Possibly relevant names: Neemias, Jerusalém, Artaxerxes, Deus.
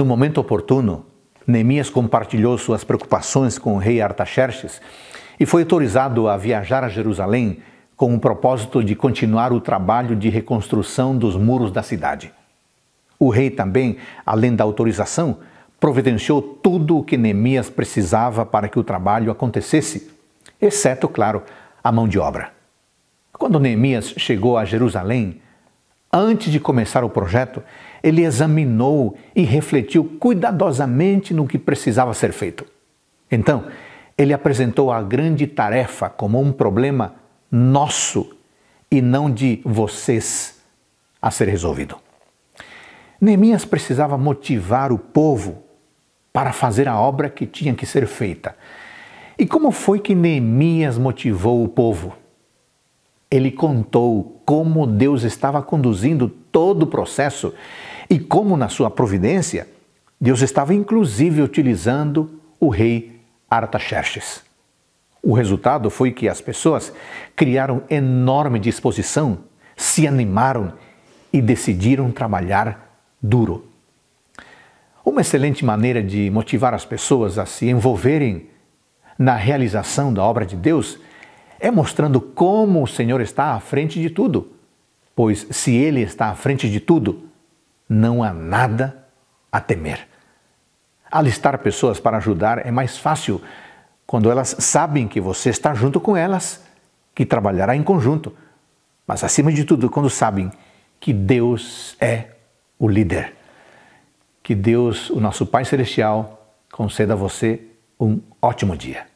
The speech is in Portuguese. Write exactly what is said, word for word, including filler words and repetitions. No momento oportuno, Neemias compartilhou suas preocupações com o rei Artaxerxes e foi autorizado a viajar a Jerusalém com o propósito de continuar o trabalho de reconstrução dos muros da cidade. O rei também, além da autorização, providenciou tudo o que Neemias precisava para que o trabalho acontecesse, exceto, claro, a mão de obra. Quando Neemias chegou a Jerusalém, antes de começar o projeto, ele examinou e refletiu cuidadosamente no que precisava ser feito. Então, ele apresentou a grande tarefa como um problema nosso e não de vocês a ser resolvido. Neemias precisava motivar o povo para fazer a obra que tinha que ser feita. E como foi que Neemias motivou o povo? Ele contou como Deus estava conduzindo todo o processo e como, na sua providência, Deus estava inclusive utilizando o rei Artaxerxes. O resultado foi que as pessoas criaram enorme disposição, se animaram e decidiram trabalhar duro. Uma excelente maneira de motivar as pessoas a se envolverem na realização da obra de Deus é mostrando como o Senhor está à frente de tudo, pois se Ele está à frente de tudo, não há nada a temer. Alistar pessoas para ajudar é mais fácil quando elas sabem que você está junto com elas, que trabalhará em conjunto, mas acima de tudo, quando sabem que Deus é o líder. Que Deus, o nosso Pai Celestial, conceda a você um ótimo dia.